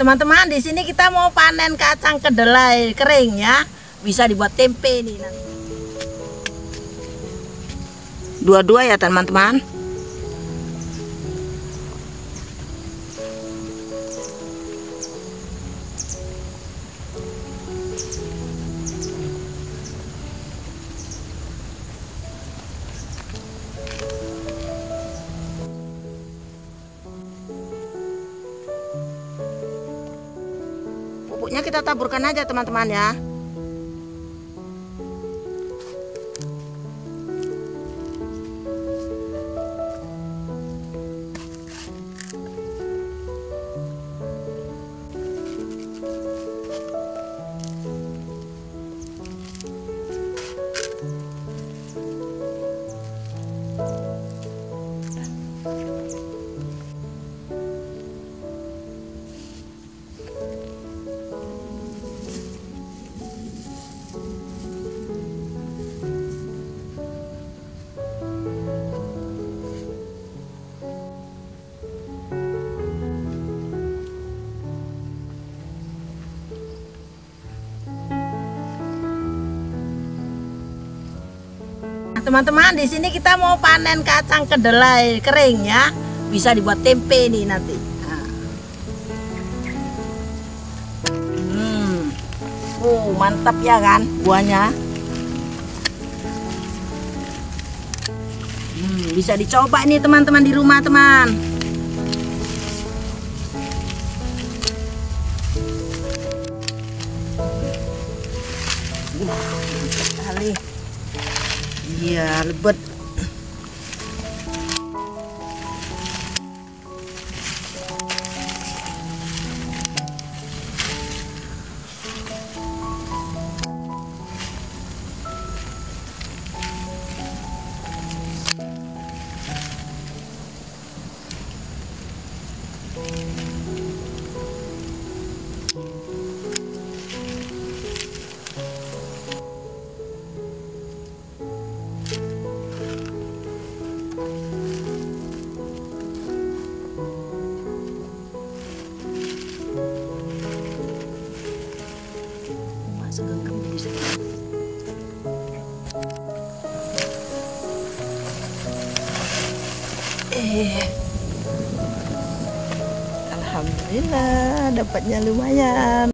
teman-teman, di sini kita mau panen kacang kedelai kering ya. Bisa dibuat tempe nih nanti. Dua-dua ya teman-teman. Pupuknya kita taburkan aja teman-teman ya. Teman-teman, di sini kita mau panen kacang kedelai kering ya. Bisa dibuat tempe nih nanti. Mantap ya kan buahnya. Bisa dicoba nih teman-teman di rumah teman. Sekali. Iya, lebet. Alhamdulillah dapatnya lumayan.